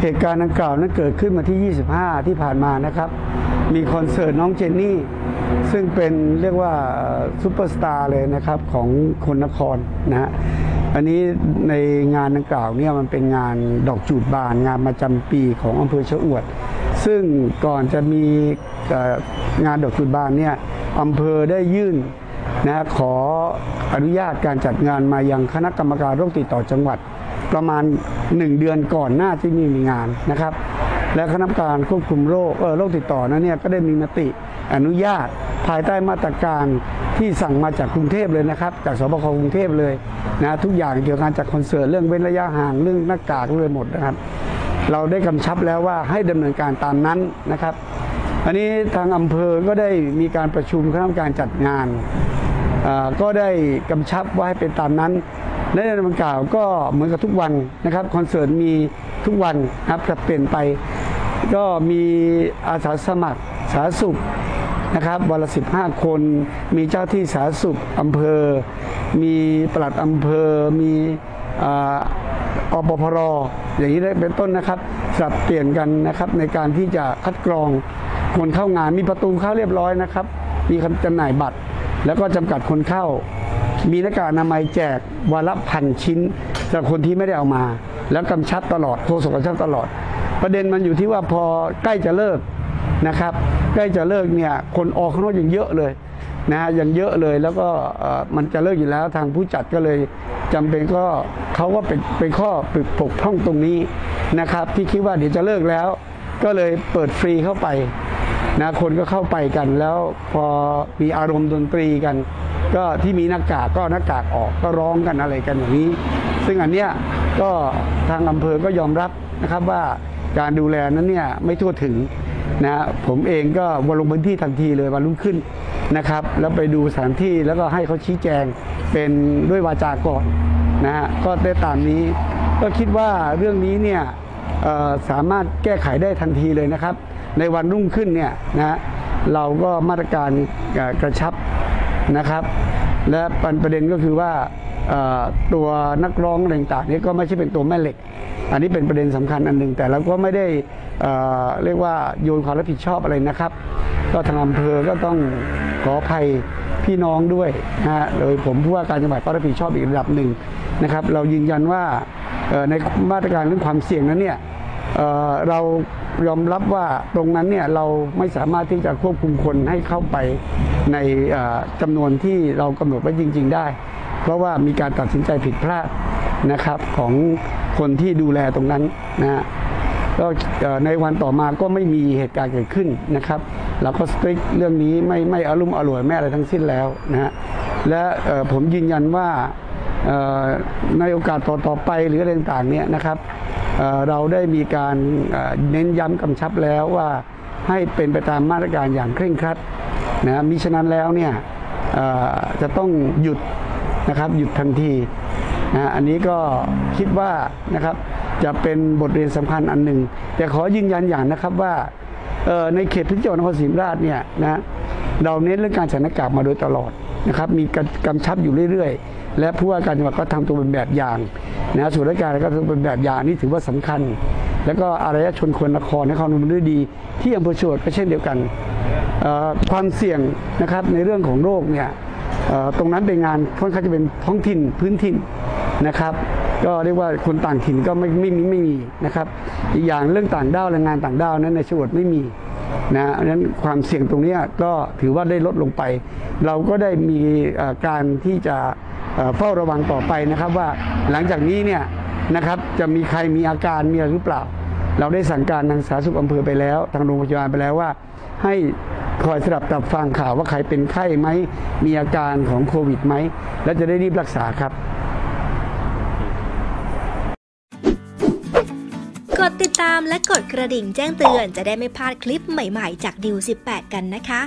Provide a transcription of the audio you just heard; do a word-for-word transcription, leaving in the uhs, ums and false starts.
เหตุการณ์ดังกล่าวนั้นเกิดขึ้นมาที่ยี่สิบห้าที่ผ่านมานะครับมีคอนเสิร์ตน้องเจนนี่ซึ่งเป็นเรียกว่าซูเปอร์สตาร์เลยนะครับของคนนครนะฮะอันนี้ในงานดังกล่าวเนี่ยมันเป็นงานดอกจูบานงานประจำปีของอำเภอชะอวดซึ่งก่อนจะมีงานดอกจูบานเนี่ยอำเภอได้ยื่นนะขออนุญาตการจัดงานมายังคณะกรรมการโรคติดต่อจังหวัดประมาณหนึ่งเดือนก่อนหน้าที่มีงานนะครับและคณะกรรมการควบคุมโรคเออโรคติดต่อนั้นเนี่ยก็ได้มีมติอนุญาตภายใต้มาตรการที่สั่งมาจากกรุงเทพเลยนะครับจากสบคกรุงเทพเลยนะทุกอย่างเกี่ยวกับการจัดคอนเสิร์ตเรื่องเว้นระยะห่างเรื่องหน้ากากเลยหมดนะครับเราได้กำชับแล้วว่าให้ดำเนินการตามนั้นนะครับอันนี้ทางอำเภอก็ได้มีการประชุมคณะกรรมการจัดงานก็ได้กำชับว่าให้เป็นตามนั้นและในวันกล่าวก็เหมือนกับทุกวันนะครับคอนเสิร์ตมีทุกวันครับจะเปลี่ยนไปก็มีอาสาสมัครสาธารณสุขนะครับวันละสิบห้าคนมีเจ้าที่สาธารณสุขอำเภอมีปลัดอำเภอมีอปพร อย่างนี้ได้เป็นต้นนะครับสลับเปลี่ยนกันนะครับในการที่จะคัดกรองคนเข้างานมีประตูเข้าเรียบร้อยนะครับมีคำจำหน่ายบัตรแล้วก็จำกัดคนเข้ามีหน้ากากอนามัยแจกวันละพันชิ้นสำหรับคนที่ไม่ได้เอามาแล้วกำชับตลอดโฆษกกำชับตลอดประเด็นมันอยู่ที่ว่าพอใกล้จะเลิกนะครับใกล้จะเลิกเนี่ยคนออกข้างนอกยังเยอะเลยนะฮะยังเยอะเลยแล้วก็มันจะเลิกอยู่แล้วทางผู้จัดก็เลยจำเป็นก็เขาก็เป็นเป็นข้อปกพร่องตรงนี้นะครับที่คิดว่าเดี๋ยวจะเลิกแล้วก็เลยเปิดฟรีเข้าไปนะคนก็เข้าไปกันแล้วพอมีอารมณ์ดนตรีกันก็ที่มีหน้ากากก็หน้ากากออกก็ร้องกันอะไรกันอย่างนี้ซึ่งอันเนี้ยก็ทางอำเภอก็ยอมรับนะครับว่าการดูแลนั้นเนี่ยไม่ทั่วถึงนะผมเองก็วันลงพื้นที่ทันทีเลยวันรุ่งขึ้นนะครับแล้วไปดูสถานที่แล้วก็ให้เขาชี้แจงเป็นด้วยวาจาก่อนนะฮะก็ได้ตามนี้ก็คิดว่าเรื่องนี้เนี่ยสามารถแก้ไขได้ทันทีเลยนะครับในวันรุ่งขึ้นเนี่ยนะเราก็มาตรการกระชับนะครับและประเด็นก็คือว่าตัวนักร้องต่างๆนี้ก็ไม่ใช่เป็นตัวแม่เหล็กอันนี้เป็นประเด็นสำคัญอันหนึ่งแต่เราก็ไม่ได้เรียกว่าโยนความรับผิดชอบอะไรนะครับก็ทางอำเภอก็ต้องขออภัยพี่น้องด้วยนะฮะโดยผมผู้ว่าการจังหวัดก็รับผิดชอบอีกระดับหนึ่งนะครับเรายืนยันว่าในมาตรการเรื่องความเสี่ยงนั้นเนี่ยเรายอมรับว่าตรงนั้นเนี่ยเราไม่สามารถที่จะควบคุมคนให้เข้าไปในจำนวนที่เรากำหนดไว้จริงๆได้เพราะว่ามีการตัดสินใจผิดพลาดนะครับของคนที่ดูแลตรงนั้นนะฮะก็ในวันต่อมาก็ไม่มีเหตุการณ์เกิดขึ้นนะครับเราก็สตริกเรื่องนี้ไม่ไม่อารมณ์อร่วยแม่อะไรทั้งสิ้นแล้วนะฮะและผมยืนยันว่าในโอกาสต่อๆไปหรืออะไรต่างๆเนี่ยนะครับเราได้มีการเน้นย้ำกำชับแล้วว่าให้เป็นไปตามมาตรการอย่างเคร่งครัดนะมิฉะนั้นแล้วเนี่ยจะต้องหยุดนะครับหยุดทันทีนะอันนี้ก็คิดว่านะครับจะเป็นบทเรียนสำคัญอันหนึ่งแต่ขอยืนยันอย่างนะครับว่าในเขตพื้นที่จังหวัดนครศรีธรรมราชเนี่ยนะเราเน้นเรื่องการใส่หน้ากากมาโดยตลอดนะครับมีกำชับอยู่เรื่อยๆและผู้ว่าการจังหวัดก็ทำตัวเป็นแบบอย่างนะส่วนราชการก็ต้องเป็นแบบอย่างนี่ถือว่าสำคัญแล้วก็อารยชนคนนครนครนนท์ด้วยดีที่อำเภอชลบุรีก็เช่นเดียวกันความเสี่ยงนะครับในเรื่องของโรคเนี่ยตรงนั้นเป็นงานค่อนข้างจะเป็นท้องถิ่นพื้นถิ่นนะครับก็เรียกว่าคนต่างถิ่นก็ไม่ไม่มีไม่มีนะครับอีกอย่างเรื่องต่างด้าวแรงงานต่างด้าวนั้นในชลบุรีไม่มีนะเพราะฉะนั้นความเสี่ยงตรงนี้ก็ถือว่าได้ลดลงไปเราก็ได้มีการที่จะเฝ้าระวังต่อไปนะครับว่าหลังจากนี้เนี่ยนะครับจะมีใครมีอาการมีหรือเปล่าเราได้สั่งการทางสาธารณสุขอำเภอไปแล้วทางโรงพยาบาลไปแล้วว่าให้คอยสดับตับฟังข่าวว่าใครเป็นไข้ไหมมีอาการของโควิดไหมและจะได้รีบรักษาครับกดติดตามและกดกระดิ่งแจ้งเตือนจะได้ไม่พลาดคลิปใหม่ๆจากดิวสิบแปดกันนะคะ